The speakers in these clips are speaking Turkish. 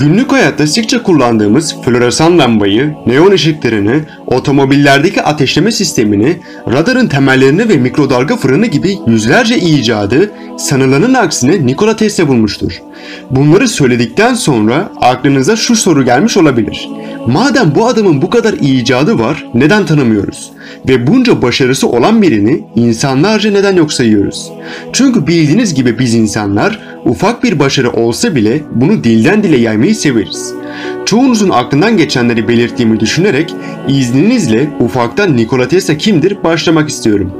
Günlük hayatta sıkça kullandığımız floresan lambayı, neon ışıklarını, otomobillerdeki ateşleme sistemini, radarın temellerini ve mikrodalga fırını gibi yüzlerce icadı sanılanın aksine Nikola Tesla bulmuştur. Bunları söyledikten sonra aklınıza şu soru gelmiş olabilir. Madem bu adamın bu kadar icadı var, neden tanımıyoruz? Ve bunca başarısı olan birini insanlarca neden yok sayıyoruz? Çünkü bildiğiniz gibi biz insanlar ufak bir başarı olsa bile bunu dilden dile yaymayı severiz. Çoğunuzun aklından geçenleri belirttiğimi düşünerek izninizle ufaktan Nikola Tesla kimdir başlamak istiyorum.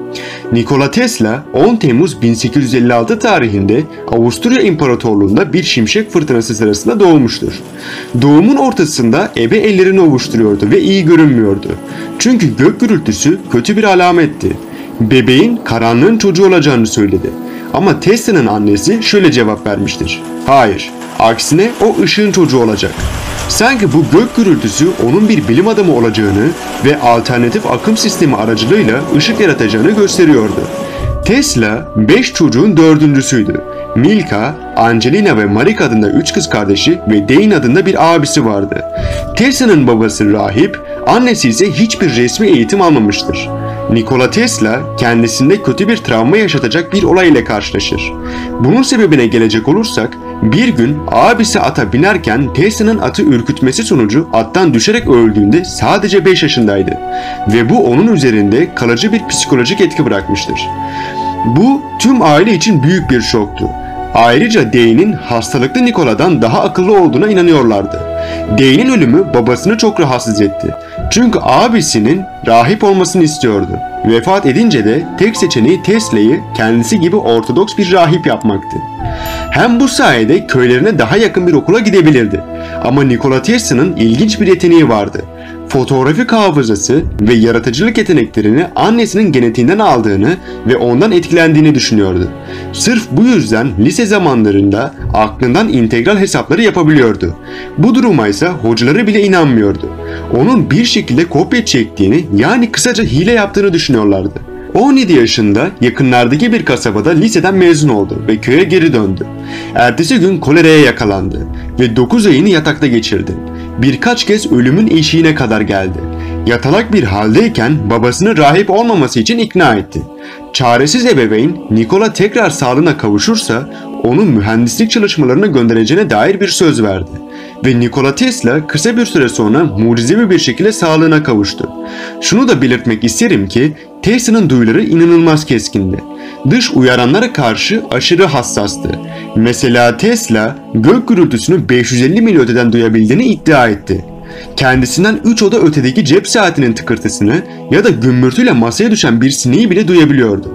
Nikola Tesla 10 Temmuz 1856 tarihinde Avusturya İmparatorluğu'nda bir şimşek fırtınası sırasında doğmuştur. Doğumun ortasında ebe ellerini ovuşturuyordu ve iyi görünmüyordu. Çünkü gök gürültüsü kötü bir alametti. Bebeğin karanlığın çocuğu olacağını söyledi. Ama Tesla'nın annesi şöyle cevap vermiştir. Hayır, aksine o ışığın çocuğu olacak. Sanki bu gök gürültüsü onun bir bilim adamı olacağını ve alternatif akım sistemi aracılığıyla ışık yaratacağını gösteriyordu. Tesla 5 çocuğun dördüncüsüydü. Milka, Angelina ve Marika adında 3 kız kardeşi ve Dane adında bir abisi vardı. Tesla'nın babası rahip, annesi ise hiçbir resmi eğitim almamıştır. Nikola Tesla kendisinde kötü bir travma yaşatacak bir olay ile karşılaşır. Bunun sebebine gelecek olursak, bir gün abisi ata binerken Tesla'nın atı ürkütmesi sonucu attan düşerek öldüğünde sadece 5 yaşındaydı ve bu onun üzerinde kalıcı bir psikolojik etki bırakmıştır. Bu tüm aile için büyük bir şoktu. Ayrıca Dane'in hastalıklı Nikola'dan daha akıllı olduğuna inanıyorlardı. Dane'in ölümü babasını çok rahatsız etti. Çünkü abisinin rahip olmasını istiyordu. Vefat edince de tek seçeneği Tesla'yı kendisi gibi ortodoks bir rahip yapmaktı. Hem bu sayede köylerine daha yakın bir okula gidebilirdi. Ama Nikola Tesla'nın ilginç bir yeteneği vardı. Fotoğrafik hafızası ve yaratıcılık yeteneklerini annesinin genetiğinden aldığını ve ondan etkilendiğini düşünüyordu. Sırf bu yüzden lise zamanlarında aklından integral hesapları yapabiliyordu. Bu duruma ise hocaları bile inanmıyordu. Onun bir şekilde kopya çektiğini, yani kısaca hile yaptığını düşünüyorlardı. 17 yaşında yakınlardaki bir kasabada liseden mezun oldu ve köye geri döndü. Ertesi gün koleraya yakalandı ve 9 ayını yatakta geçirdi. Birkaç kez ölümün eşiğine kadar geldi. Yatalak bir haldeyken babasını rahip olmaması için ikna etti. Çaresiz ebeveyn Nikola tekrar sağlığına kavuşursa onu mühendislik çalışmalarına göndereceğine dair bir söz verdi. Ve Nikola Tesla kısa bir süre sonra mucizevi bir şekilde sağlığına kavuştu. Şunu da belirtmek isterim ki Tesla'nın duyuları inanılmaz keskindi. Dış uyaranlara karşı aşırı hassastı. Mesela Tesla gök gürültüsünü 550 mil öteden duyabildiğini iddia etti. Kendisinden 3 oda ötedeki cep saatinin tıkırtısını ya da gümbürtüyle masaya düşen bir sineği bile duyabiliyordu.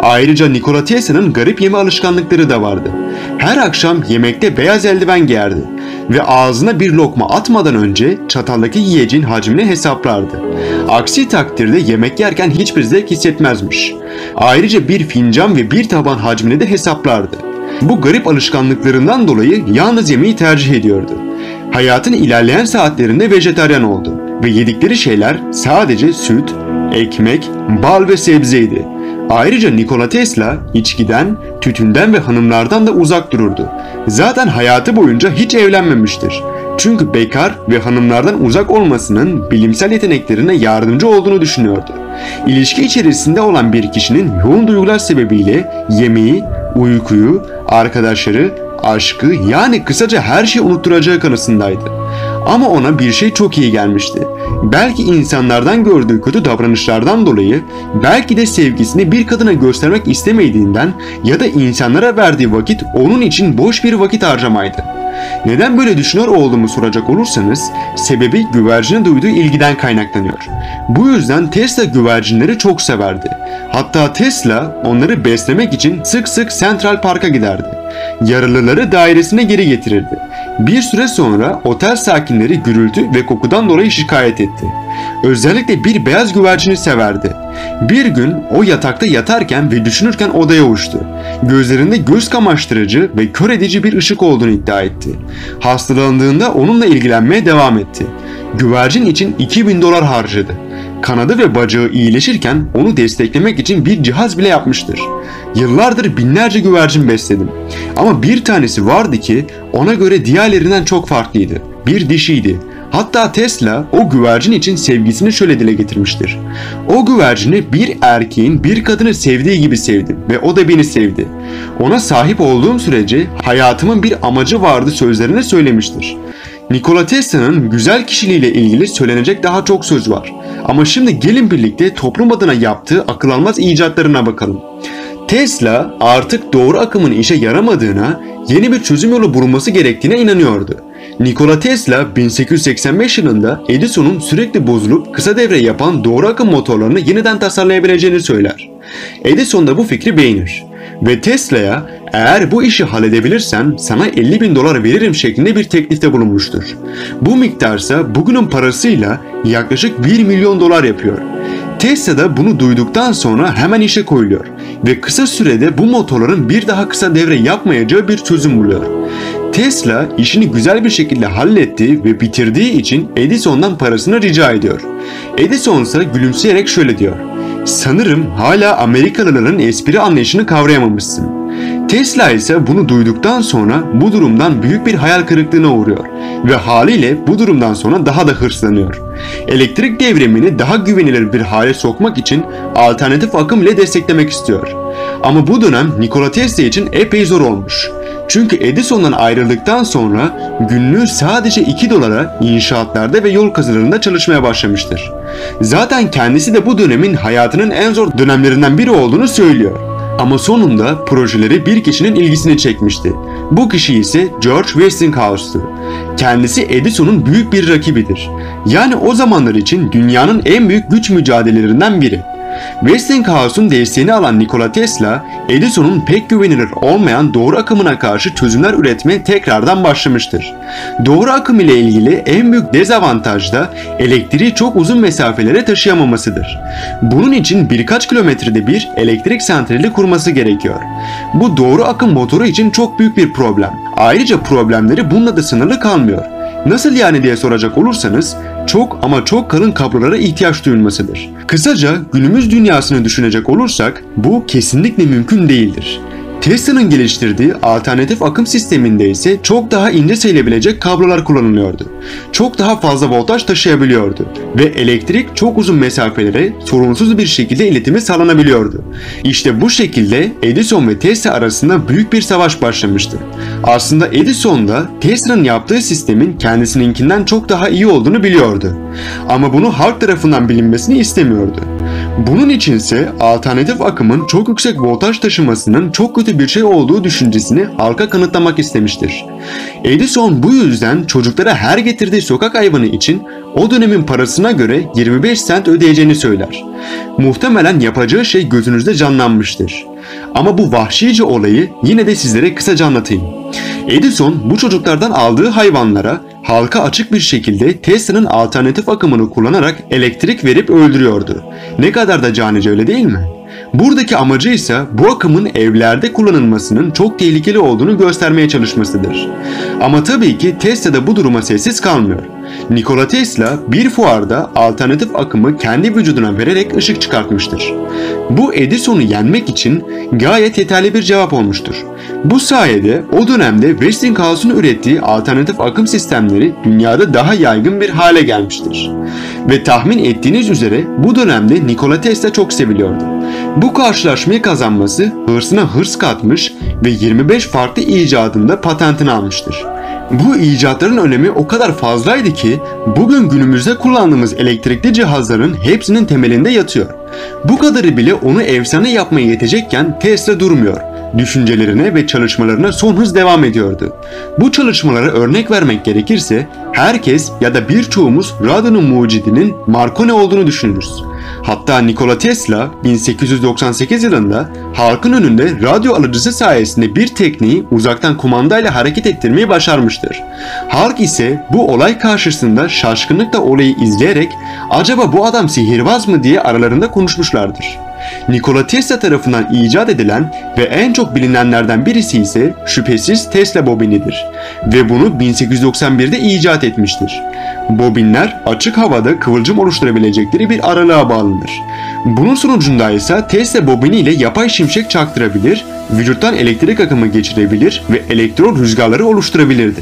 Ayrıca Nikola Tesla'nın garip yeme alışkanlıkları da vardı. Her akşam yemekte beyaz eldiven giyerdi ve ağzına bir lokma atmadan önce çataldaki yiyeceğin hacmini hesaplardı. Aksi takdirde yemek yerken hiçbir zevk hissetmezmiş. Ayrıca bir fincan ve bir taban hacmini de hesaplardı. Bu garip alışkanlıklarından dolayı yalnız yemeği tercih ediyordu. Hayatın ilerleyen saatlerinde vejetaryen oldu ve yedikleri şeyler sadece süt, ekmek, bal ve sebzeydi. Ayrıca Nikola Tesla içkiden, tütünden ve hanımlardan da uzak dururdu. Zaten hayatı boyunca hiç evlenmemiştir. Çünkü bekar ve hanımlardan uzak olmasının bilimsel yeteneklerine yardımcı olduğunu düşünüyordu. İlişki içerisinde olan bir kişinin yoğun duygular sebebiyle yemeği, uykuyu, arkadaşları, aşkı, yani kısaca her şeyi unutturacağı kanısındaydı. Ama ona bir şey çok iyi gelmişti. Belki insanlardan gördüğü kötü davranışlardan dolayı, belki de sevgisini bir kadına göstermek istemediğinden ya da insanlara verdiği vakit onun için boş bir vakit harcamaydı. Neden böyle düşünüyor olduğumu soracak olursanız, sebebi güvercine duyduğu ilgiden kaynaklanıyor. Bu yüzden Tesla güvercinleri çok severdi. Hatta Tesla onları beslemek için sık sık Central Park'a giderdi. Yaralıları dairesine geri getirirdi. Bir süre sonra otel sakinleri gürültü ve kokudan dolayı şikayet etti. Özellikle bir beyaz güvercini severdi. Bir gün o yatakta yatarken ve düşünürken odaya uçtu. Gözlerinde göz kamaştırıcı ve kör edici bir ışık olduğunu iddia etti. Hastalandığında onunla ilgilenmeye devam etti. Güvercin için $2000 harcadı. kanadı ve bacağı iyileşirken onu desteklemek için bir cihaz bile yapmıştır. Yıllardır binlerce güvercin besledim. Ama bir tanesi vardı ki ona göre diğerlerinden çok farklıydı. Bir dişiydi. Hatta Tesla o güvercin için sevgisini şöyle dile getirmiştir. O güvercini bir erkeğin bir kadını sevdiği gibi sevdi ve o da beni sevdi. Ona sahip olduğum sürece hayatımın bir amacı vardı sözlerini söylemiştir. Nikola Tesla'nın güzel kişiliğiyle ilgili söylenecek daha çok söz var. Ama şimdi gelin birlikte toplum adına yaptığı akıl almaz icatlarına bakalım. Tesla artık doğru akımın işe yaramadığına, yeni bir çözüm yolu bulunması gerektiğine inanıyordu. Nikola Tesla 1885 yılında Edison'un sürekli bozulup kısa devre yapan doğru akım motorlarını yeniden tasarlayabileceğini söyler. Edison da bu fikri beğenir ve Tesla'ya eğer bu işi halledebilirsen sana 50.000 dolar veririm şeklinde bir teklifte bulunmuştur. Bu miktarsa bugünün parasıyla yaklaşık 1 milyon dolar yapıyor. Tesla da bunu duyduktan sonra hemen işe koyuluyor ve kısa sürede bu motorların bir daha kısa devre yapmayacağı bir çözüm buluyor. Tesla işini güzel bir şekilde hallettiği ve bitirdiği için Edison'dan parasını rica ediyor. Edison ise gülümseyerek şöyle diyor. Sanırım hala Amerikalıların espri anlayışını kavrayamamışsın. Tesla ise bunu duyduktan sonra bu durumdan büyük bir hayal kırıklığına uğruyor ve haliyle bu durumdan sonra daha da hırslanıyor. Elektrik devrimini daha güvenilir bir hale sokmak için alternatif akım ile desteklemek istiyor. Ama bu dönem Nikola Tesla için epey zor olmuş. Çünkü Edison'dan ayrıldıktan sonra günlüğü sadece 2 dolara inşaatlarda ve yol kazılarında çalışmaya başlamıştır. Zaten kendisi de bu dönemin hayatının en zor dönemlerinden biri olduğunu söylüyor. Ama sonunda projeleri bir kişinin ilgisini çekmişti. Bu kişi ise George Westinghouse'tu. Kendisi Edison'un büyük bir rakibidir. Yani o zamanlar için dünyanın en büyük güç mücadelelerinden biri. Westinghouse'un desteğini alan Nikola Tesla, Edison'un pek güvenilir olmayan doğru akımına karşı çözümler üretmeye tekrardan başlamıştır. Doğru akım ile ilgili en büyük dezavantaj da elektriği çok uzun mesafelere taşıyamamasıdır. Bunun için birkaç kilometrede bir elektrik santrali kurması gerekiyor. Bu doğru akım motoru için çok büyük bir problem. Ayrıca problemleri bununla da sınırlı kalmıyor. Nasıl yani diye soracak olursanız, çok ama çok kalın kablolara ihtiyaç duyulmasıdır. Kısaca günümüz dünyasını düşünecek olursak bu kesinlikle mümkün değildir. Tesla'nın geliştirdiği alternatif akım sisteminde ise çok daha ince sayılabilecek kablolar kullanılıyordu. Çok daha fazla voltaj taşıyabiliyordu ve elektrik çok uzun mesafelere sorunsuz bir şekilde iletimi sağlanabiliyordu. İşte bu şekilde Edison ve Tesla arasında büyük bir savaş başlamıştı. Aslında Edison da Tesla'nın yaptığı sistemin kendisininkinden çok daha iyi olduğunu biliyordu. Ama bunu halk tarafından bilinmesini istemiyordu. Bunun içinse alternatif akımın çok yüksek voltaj taşımasının çok kötü bir şey olduğu düşüncesini halka kanıtlamak istemiştir. Edison bu yüzden çocuklara her getirdiği sokak hayvanı için o dönemin parasına göre 25 sent ödeyeceğini söyler. Muhtemelen yapacağı şey gözünüzde canlanmıştır. Ama bu vahşice olayı yine de sizlere kısaca anlatayım. Edison bu çocuklardan aldığı hayvanlara halka açık bir şekilde Tesla'nın alternatif akımını kullanarak elektrik verip öldürüyordu. Ne kadar da canice, öyle değil mi? Buradaki amacı ise bu akımın evlerde kullanılmasının çok tehlikeli olduğunu göstermeye çalışmasıdır. Ama tabii ki Tesla da bu duruma sessiz kalmıyor. Nikola Tesla bir fuarda alternatif akımı kendi vücuduna vererek ışık çıkartmıştır. Bu Edison'u yenmek için gayet yeterli bir cevap olmuştur. Bu sayede o dönemde Westinghouse'un ürettiği alternatif akım sistemleri dünyada daha yaygın bir hale gelmiştir. Ve tahmin ettiğiniz üzere bu dönemde Nikola Tesla çok seviliyordu. Bu karşılaşmayı kazanması hırsına hırs katmış ve 25 farklı icadında patentini almıştır. Bu icatların önemi o kadar fazlaydı ki bugün günümüzde kullandığımız elektrikli cihazların hepsinin temelinde yatıyor. Bu kadarı bile onu efsane yapmaya yetecekken Tesla durmuyor. Düşüncelerine ve çalışmalarına son hız devam ediyordu. Bu çalışmalara örnek vermek gerekirse herkes ya da birçoğumuz radyonun mucidinin Marconi olduğunu düşünürüz. Hatta Nikola Tesla 1898 yılında halkın önünde radyo alıcısı sayesinde bir tekneyi uzaktan kumandayla hareket ettirmeyi başarmıştır. Halk ise bu olay karşısında şaşkınlıkla olayı izleyerek acaba bu adam sihirbaz mı diye aralarında konuşmuşlardır. Nikola Tesla tarafından icat edilen ve en çok bilinenlerden birisi ise şüphesiz Tesla Bobini'dir ve bunu 1891'de icat etmiştir. Bobinler açık havada kıvılcım oluşturabilecekleri bir aralığa bağlanır. Bunun sonucunda ise Tesla Bobini ile yapay şimşek çaktırabilir, vücuttan elektrik akımı geçirebilir ve elektron rüzgarları oluşturabilirdi.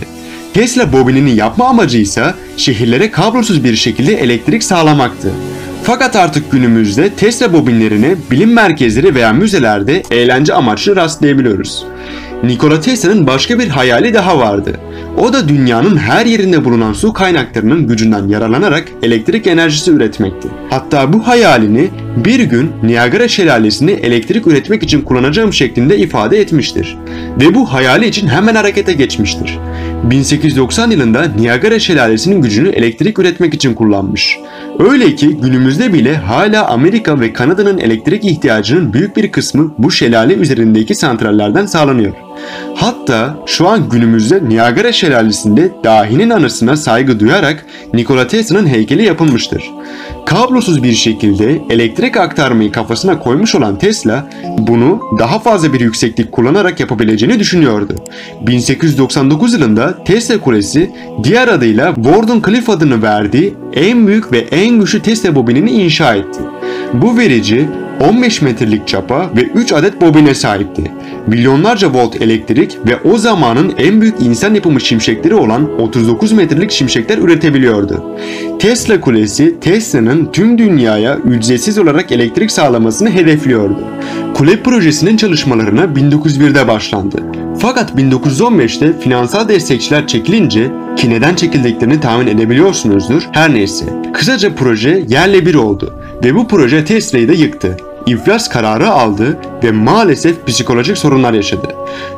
Tesla Bobini'ni yapma amacı ise şehirlere kablosuz bir şekilde elektrik sağlamaktı. Fakat artık günümüzde Tesla bobinlerine bilim merkezleri veya müzelerde eğlence amaçlı rastlayabiliyoruz. Nikola Tesla'nın başka bir hayali daha vardı. O da dünyanın her yerinde bulunan su kaynaklarının gücünden yararlanarak elektrik enerjisi üretmekti. Hatta bu hayalini bir gün Niagara şelalesini elektrik üretmek için kullanacağım şeklinde ifade etmiştir. Ve bu hayali için hemen harekete geçmiştir. 1890 yılında Niagara şelalesinin gücünü elektrik üretmek için kullanmış. Öyle ki günümüzde bile hala Amerika ve Kanada'nın elektrik ihtiyacının büyük bir kısmı bu şelale üzerindeki santrallerden sağlanıyor. Hatta şu an günümüzde Niagara şelalesinde dahinin anısına saygı duyarak Nikola Tesla'nın heykeli yapılmıştır. Kablosuz bir şekilde elektrik aktarmayı kafasına koymuş olan Tesla bunu daha fazla bir yükseklik kullanarak yapabileceğini düşünüyordu. 1899 yılında Tesla Kulesi, diğer adıyla Wardenclyffe adını verdiği en büyük ve en güçlü Tesla bobinini inşa etti. Bu verici 15 metrelik çapa ve 3 adet bobine sahipti. Milyonlarca volt elektrik ve o zamanın en büyük insan yapımı şimşekleri olan 39 metrelik şimşekler üretebiliyordu. Tesla Kulesi, Tesla'nın tüm dünyaya ücretsiz olarak elektrik sağlamasını hedefliyordu. Kule projesinin çalışmalarına 1901'de başlandı. Fakat 1915'te finansal destekçiler çekilince, ki neden çekildiklerini tahmin edebiliyorsunuzdur, her neyse. Kısaca proje yerle bir oldu ve bu proje Tesla'yı da yıktı. İflas kararı aldı ve maalesef psikolojik sorunlar yaşadı.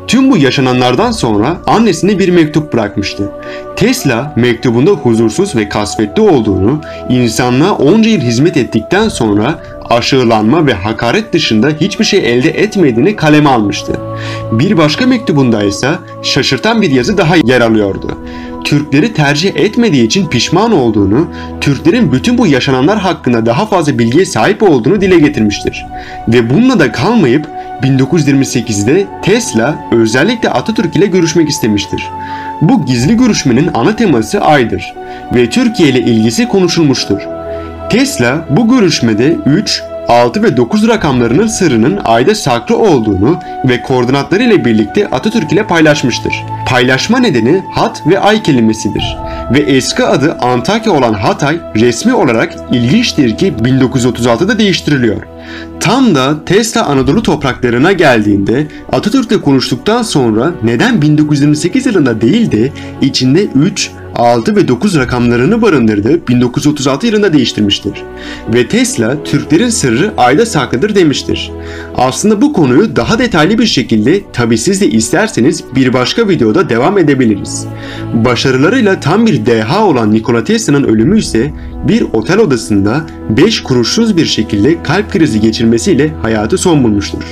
Tüm bu yaşananlardan sonra annesine bir mektup bırakmıştı. Tesla mektubunda huzursuz ve kasvetli olduğunu, insanlığa onca yıl hizmet ettikten sonra aşağılanma ve hakaret dışında hiçbir şey elde etmediğini kaleme almıştı. Bir başka mektubunda ise şaşırtan bir yazı daha yer alıyordu. Türkleri tercih etmediği için pişman olduğunu, Türklerin bütün bu yaşananlar hakkında daha fazla bilgiye sahip olduğunu dile getirmiştir. Ve bununla da kalmayıp 1928'de Tesla özellikle Atatürk ile görüşmek istemiştir. Bu gizli görüşmenin ana teması Ay'dır ve Türkiye ile ilgisi konuşulmuştur. Tesla bu görüşmede 3, 6 ve 9 rakamlarının sırrının Ay'da saklı olduğunu ve koordinatları ile birlikte Atatürk ile paylaşmıştır. Paylaşma nedeni hat ve ay kelimesidir ve eski adı Antakya olan Hatay resmi olarak ilginçtir ki 1936'da değiştiriliyor. Tam da Tesla Anadolu topraklarına geldiğinde Atatürk'le konuştuktan sonra neden 1928 yılında değil de içinde 3, 6 ve 9 rakamlarını barındırdığı 1936 yılında değiştirmiştir. Ve Tesla Türklerin sırrı ayda saklıdır demiştir. Aslında bu konuyu daha detaylı bir şekilde tabi siz de isterseniz bir başka videoda devam edebiliriz. Başarılarıyla tam bir deha olan Nikola Tesla'nın ölümü ise bir otel odasında 5 kuruşsuz bir şekilde kalp krizi geçirmesiyle hayatı son bulmuştur.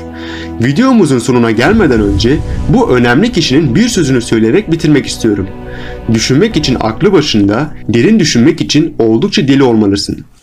Videomuzun sonuna gelmeden önce bu önemli kişinin bir sözünü söyleyerek bitirmek istiyorum. Düşünmek için aklı başında, derin düşünmek için oldukça deli olmalısın.